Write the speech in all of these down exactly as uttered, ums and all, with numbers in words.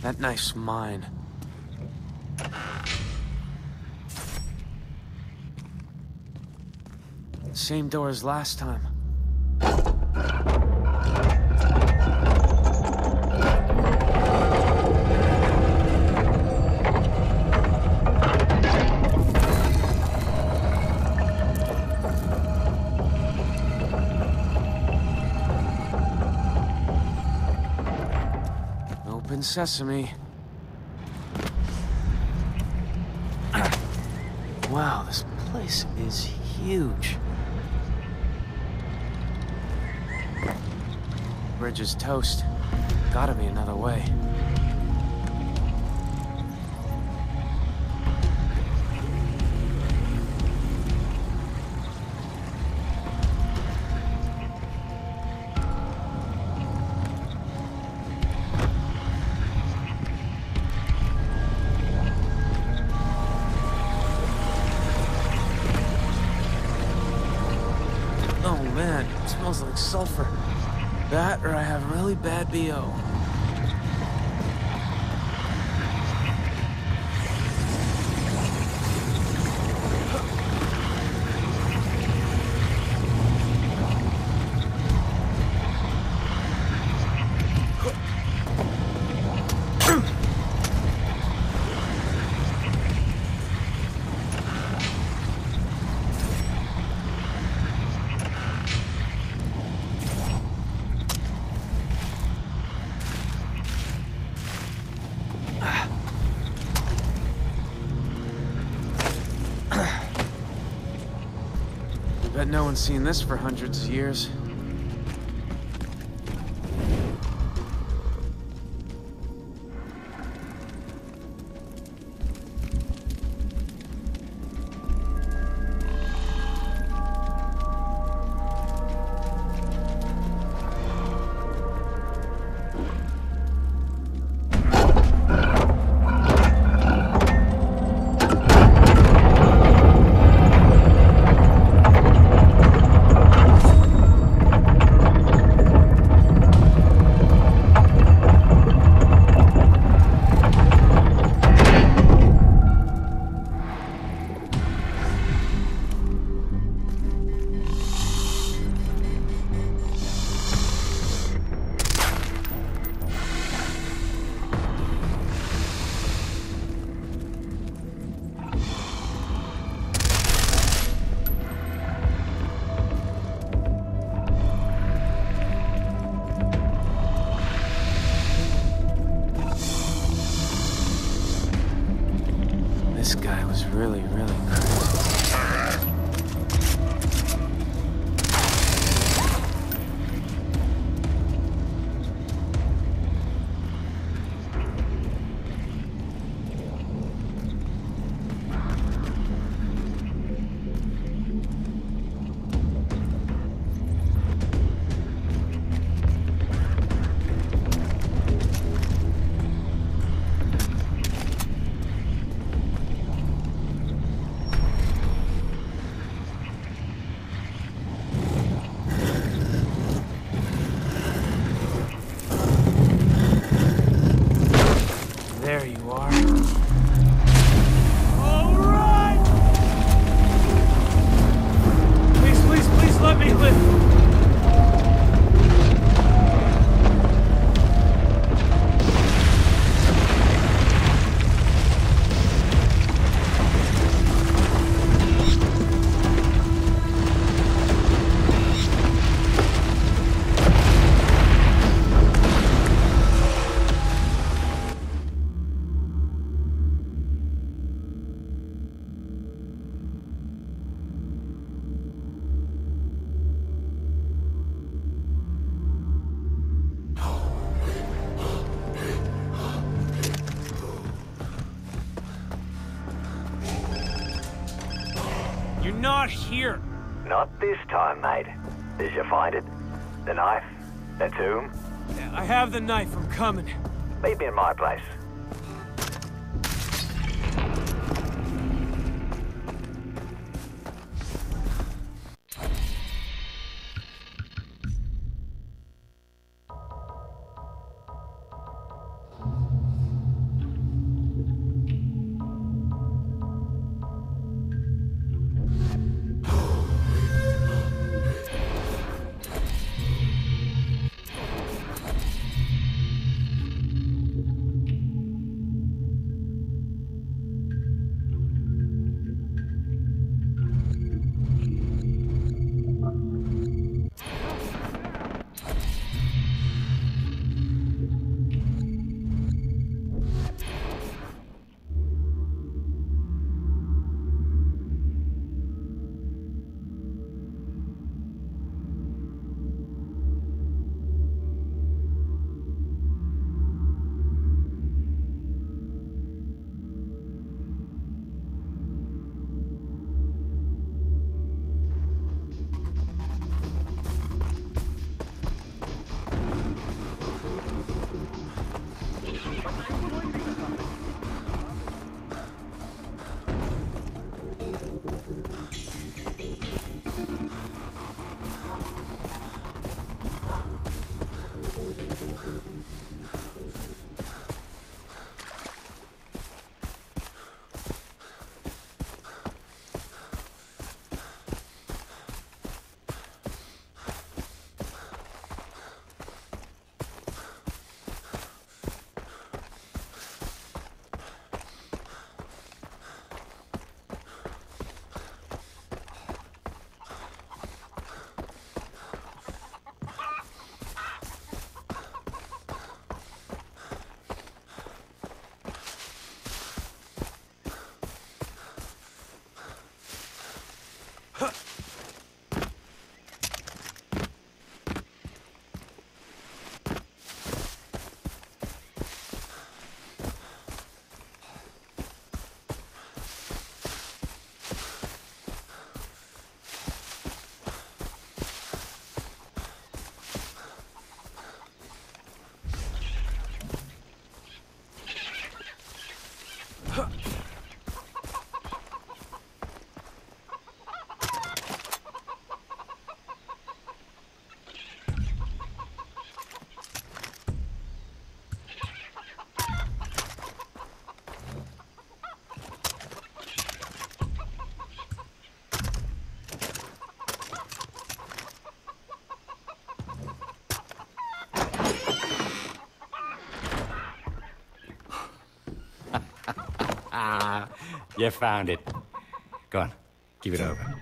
That knife's mine. Same door as last time. Open sesame. Wow, this place is huge. Bridge is toast. Gotta be another way. Sulfur. That, or I have really bad B O No one's seen this for hundreds of years. This guy was really, really crazy. You're not here. Not this time, mate. Did you find it? The knife? The tomb? Yeah, I have the knife. I'm coming. Meet me in my place. You found it. Go on, give it over.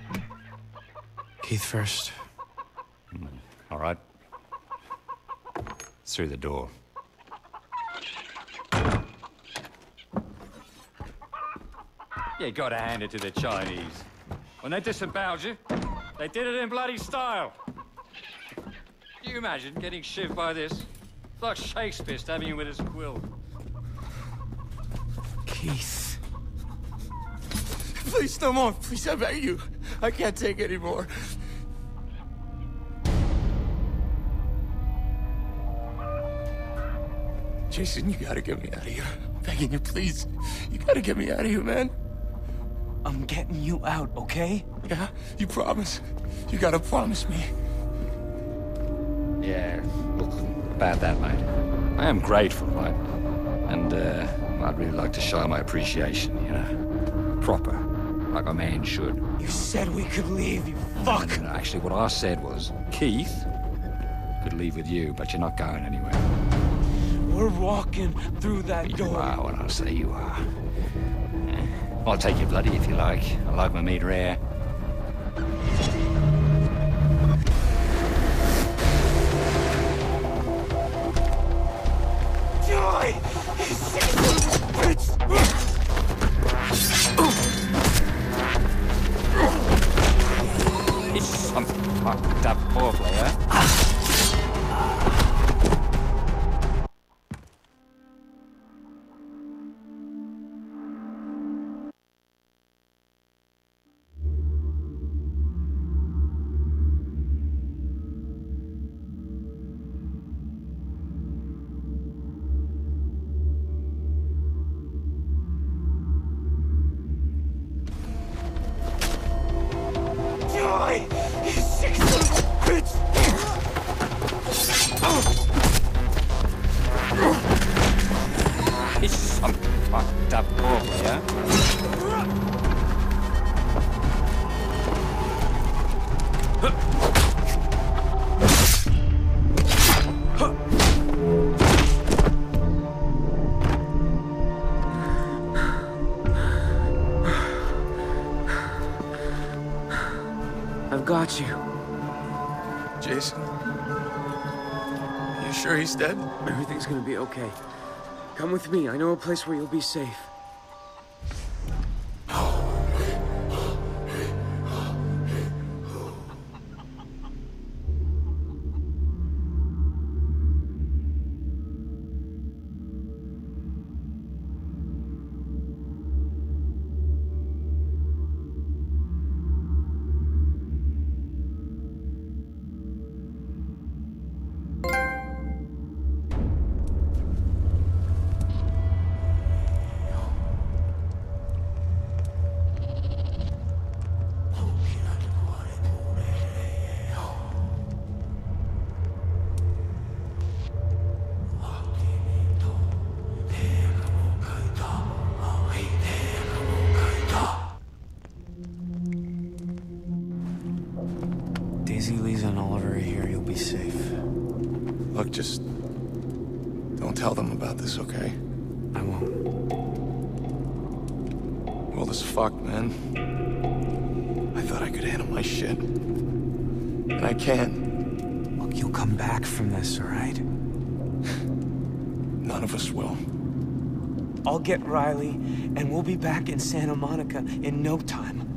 Keith first. Mm, all right. It's through the door. You gotta hand it to the Chinese. When they disemboweled you, they did it in bloody style. Can you imagine getting shivved by this? It's like Shakespeare stabbing you with his quill. Keith. Please, no more. Please, I beg you. I can't take any more. Jason, you gotta get me out of here. I'm begging you, please. You gotta get me out of here, man. I'm getting you out, okay? Yeah, you promise. You gotta promise me. Yeah, look, about that, mate. I am grateful, mate. And, uh, I'd really like to show my appreciation, you know? Proper. Like a man should. You said we could leave, you fuck! No, no, no. Actually, what I said was, Keith could leave with you, but you're not going anywhere. We're walking through that you door. You are when I say you are. I'll take you bloody if you like. I like my meat rare. Die! You sick bitch! It's some fucked up poor player. Got you. Jason, you sure he's dead? Everything's gonna be okay. Come with me. I know a place where you'll be safe. Just don't tell them about this, okay? I won't. Well, as fuck, man. I thought I could handle my shit. And I can. Look, you'll come back from this, all right? None of us will. I'll get Riley, and we'll be back in Santa Monica in no time.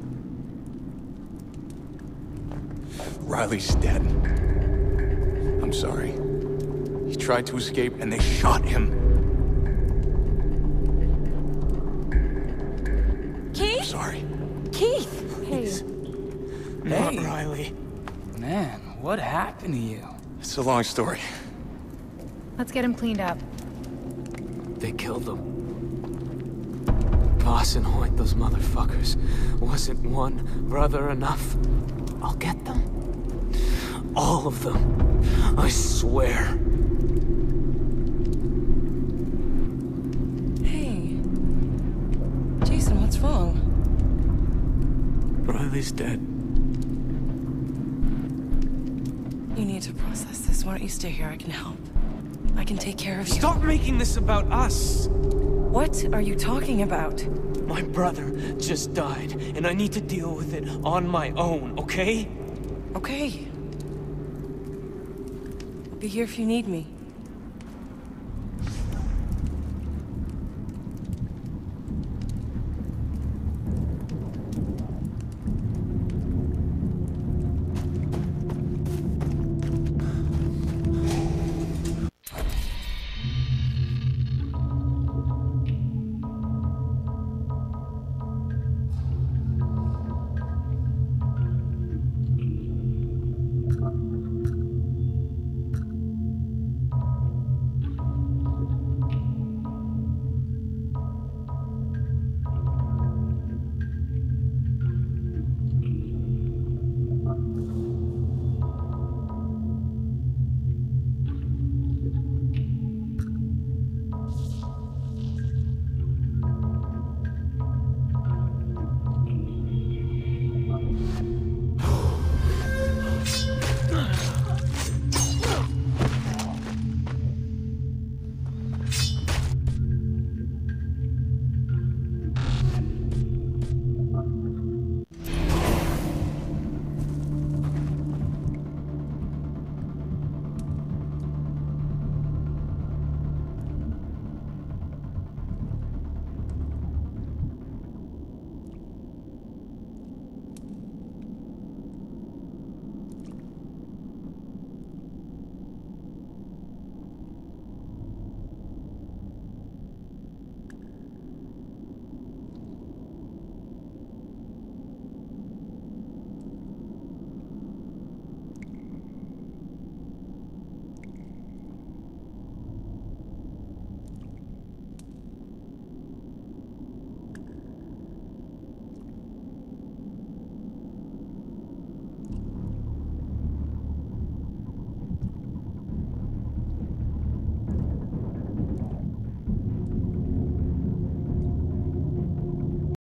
Riley's dead. I'm sorry. He tried to escape, and they shot him. Keith? I'm sorry. Keith! Please. Hey. Not Riley. Man, what happened to you? It's a long story. Let's get him cleaned up. They killed him. Boss and Hoyt, those motherfuckers. Wasn't one brother enough? I'll get them. All of them. I swear. Riley's dead. You need to process this. Why don't you stay here? I can help. I can take care of you. Stop making this about us! What are you talking about? My brother just died, and I need to deal with it on my own, okay? Okay. I'll be here if you need me.